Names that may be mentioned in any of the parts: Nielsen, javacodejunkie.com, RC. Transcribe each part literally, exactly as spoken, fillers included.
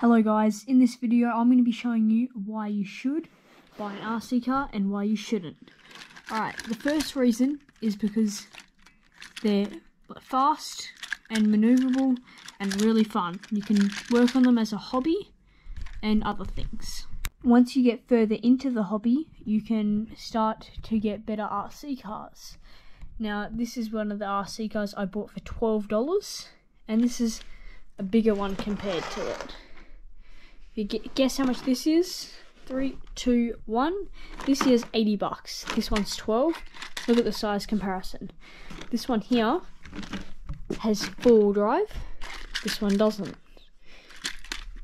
Hello guys, in this video I'm going to be showing you why you should buy an R C car and why you shouldn't. Alright, the first reason is because they're fast and manoeuvrable and really fun. You can work on them as a hobby and other things. Once you get further into the hobby, you can start to get better R C cars. Now this is one of the R C cars I bought for twelve dollars, and this is a bigger one compared to it. You guess how much this is? Three, two, one. This is eighty bucks. This one's twelve. Look at the size comparison. This one here has four-wheel drive. This one doesn't.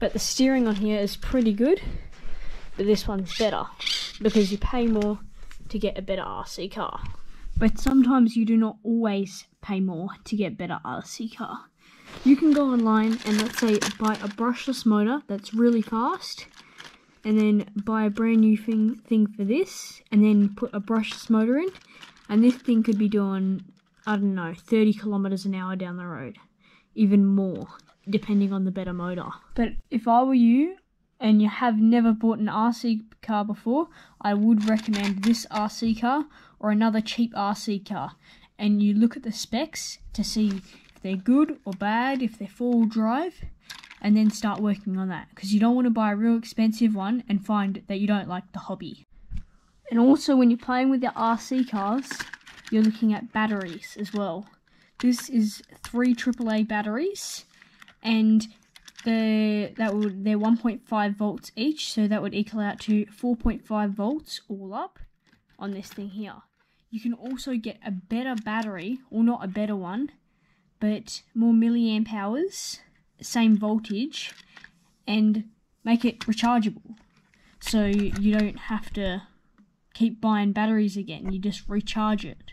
But the steering on here is pretty good. But this one's better because you pay more to get a better R C car. But sometimes you do not always pay more to get better R C car. You can go online and, let's say, buy a brushless motor that's really fast, and then buy a brand new thing, thing for this, and then put a brushless motor in, and this thing could be doing, I don't know, thirty kilometers an hour down the road, even more, depending on the better motor. But if I were you, and you have never bought an R C car before, I would recommend this R C car or another cheap R C car, and you look at the specs to see they're good or bad, if they're four-wheel drive, and then start working on that, because you don't want to buy a real expensive one and find that you don't like the hobby. And also, when you're playing with the R C cars, you're looking at batteries as well. This is three triple A batteries, and they're, that would, they're one point five volts each, so that would equal out to four point five volts all up on this thing here. You can also get a better battery, or not a better one, but more milliamp hours, same voltage, and make it rechargeable. So you don't have to keep buying batteries again, you just recharge it.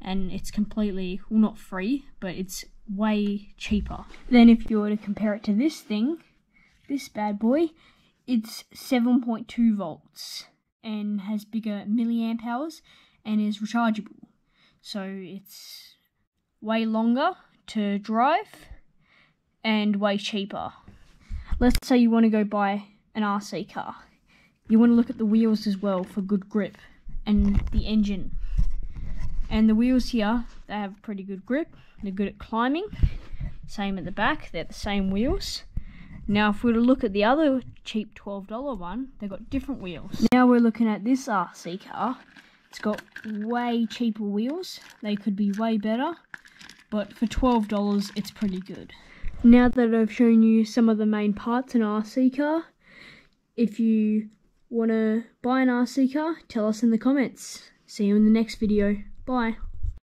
And it's completely, well, not free, but it's way cheaper. Then if you were to compare it to this thing, this bad boy, it's seven point two volts and has bigger milliamp hours and is rechargeable. So it's way longer to drive and way cheaper. Let's say you want to go buy an R C car. You want to look at the wheels as well for good grip, and the engine. And the wheels here, they have pretty good grip. They're good at climbing. Same at the back, they're the same wheels. Now if we were to look at the other cheap twelve dollar one, they've got different wheels. Now we're looking at this R C car. It's got way cheaper wheels. They could be way better. But for twelve dollars, it's pretty good. Now that I've shown you some of the main parts in an R C car, if you want to buy an R C car, tell us in the comments. See you in the next video. Bye.